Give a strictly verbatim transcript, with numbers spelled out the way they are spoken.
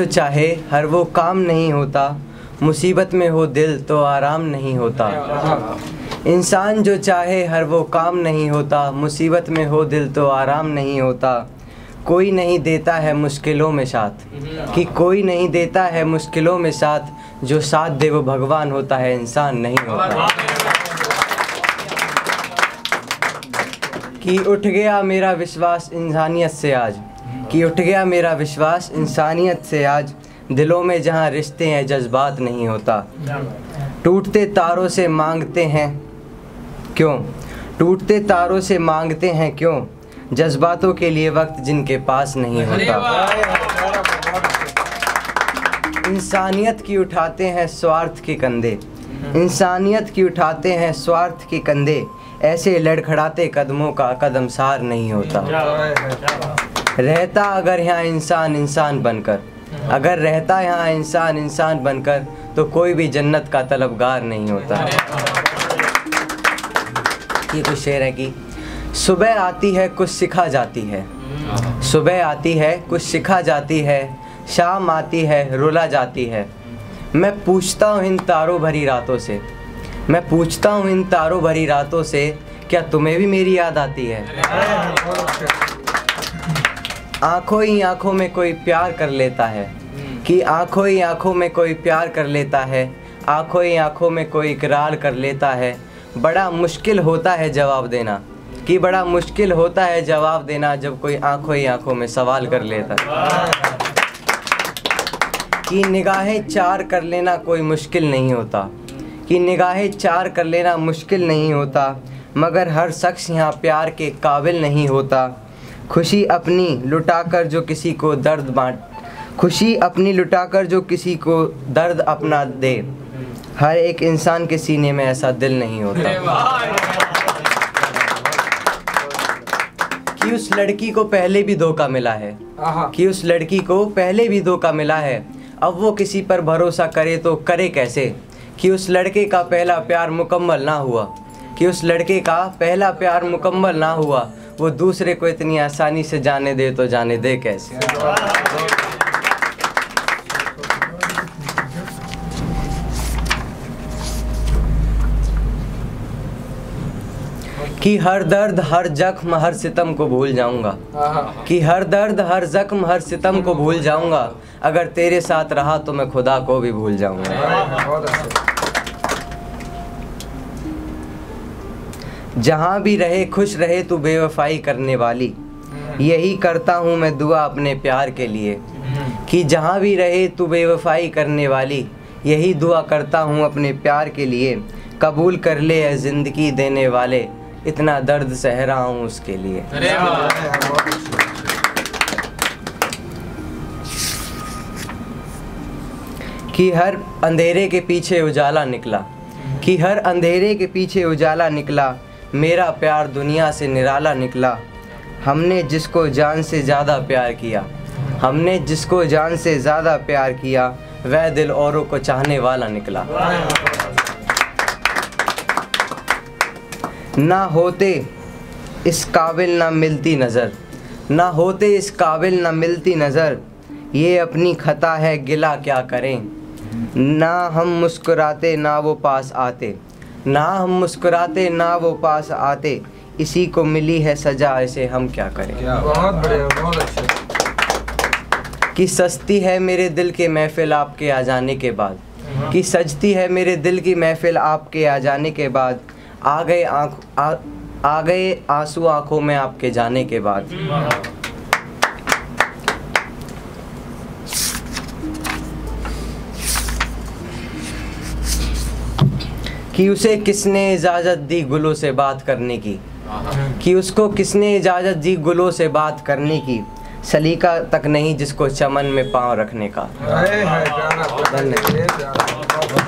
जो चाहे हर वो काम नहीं होता, मुसीबत में हो दिल तो आराम नहीं होता। इंसान जो चाहे हर वो काम नहीं होता, मुसीबत में हो दिल तो आराम नहीं होता। कोई नहीं देता है मुश्किलों में साथ, कि कोई नहीं देता है मुश्किलों में साथ, जो साथ दे वो भगवान होता है, इंसान नहीं होता। कि उठ गया मेरा विश्वास इंसानियत से आज, कि उठ गया मेरा विश्वास इंसानियत से आज, दिलों में जहाँ रिश्ते हैं जज्बात नहीं होता। टूटते तारों से मांगते हैं क्यों, टूटते तारों से मांगते हैं क्यों, जज्बातों के लिए वक्त जिनके पास नहीं होता। इंसानियत की उठाते हैं स्वार्थ के कंधे, इंसानियत की उठाते हैं स्वार्थ के कंधे, ऐसे लड़खड़ाते कदमों का कदमसार नहीं होता। रहता अगर यहाँ इंसान इंसान बनकर, अगर रहता यहाँ इंसान इंसान बनकर, तो कोई भी जन्नत का तलबगार नहीं होता। ये कुछ शेर है कि सुबह आती है कुछ सिखा जाती है, सुबह आती है कुछ सिखा जाती है, शाम आती है रुला जाती है। मैं पूछता हूँ इन तारों भरी रातों से, मैं पूछता हूँ इन तारों भरी रातों से, क्या तुम्हें भी मेरी याद आती है। आँखों ही आँखों में कोई प्यार कर लेता है, कि आँखों ही आँखों में कोई प्यार कर लेता है, आँखों ही आँखों में कोई इकरार कर लेता है। बड़ा मुश्किल होता है जवाब देना, कि बड़ा मुश्किल होता है जवाब देना, जब कोई आँखों ही आँखों में सवाल कर लेता है। कि निगाहें चार कर लेना कोई मुश्किल नहीं होता, कि निगाहें चार कर लेना मुश्किल नहीं होता, मगर हर शख्स यहाँ प्यार के काबिल नहीं होता। खुशी अपनी लुटाकर जो किसी को दर्द बाँट, खुशी अपनी लुटाकर जो किसी को दर्द अपना दे, हर एक इंसान के सीने में ऐसा दिल नहीं होता। कि उस लड़की को पहले भी धोखा मिला है, कि उस लड़की को पहले भी धोखा मिला है, अब वो किसी पर भरोसा करे तो करे कैसे, कि उस लड़के का पहला प्यार मुकम्मल ना हुआ, कि उस लड़के का पहला प्यार मुकम्मल ना हुआ, वो दूसरे को इतनी आसानी से जाने दे तो जाने दे कैसे। कि हर दर्द हर जख्म हर सितम को भूल जाऊंगा, कि हर दर्द हर जख्म हर सितम को भूल जाऊंगा, अगर तेरे साथ रहा तो मैं खुदा को भी भूल जाऊंगा। जहाँ भी रहे खुश रहे तू बेवफाई करने वाली, यही करता हूँ मैं दुआ अपने प्यार के लिए। कि जहाँ भी रहे तू बेवफाई करने वाली, यही दुआ करता हूँ अपने प्यार के लिए। कबूल कर ले है ज़िंदगी देने वाले, इतना दर्द सह रहा हूँ उसके लिए। कि हर अंधेरे के पीछे उजाला निकला, कि हर अंधेरे के पीछे उजाला निकला, मेरा प्यार दुनिया से निराला निकला। हमने जिसको जान से ज़्यादा प्यार किया, हमने जिसको जान से ज़्यादा प्यार किया, वह दिल औरों को चाहने वाला निकला। ना होते इस काबिल ना मिलती नज़र, ना होते इस काबिल ना मिलती नज़र, ये अपनी खता है गिला क्या करें। ना हम मुस्कुराते ना वो पास आते, ना हम मुस्कुराते ना वो पास आते, इसी को मिली है सजा ऐसे हम क्या करें। बहुत बढ़िया, बहुत अच्छा। कि सजती है मेरे दिल की महफिल आपके आ जाने के बाद, कि सजती है मेरे दिल की महफिल आपके आ जाने के बाद, आ गए आँख आ, आ गए आंसू आँखों में आपके जाने के बाद। कि उसे किसने इजाज़त दी गुलों से बात करने की, कि उसको किसने इजाज़त दी गुलों से बात करने की, सलीका तक नहीं जिसको चमन में पाँव रखने का। धन्यवाद।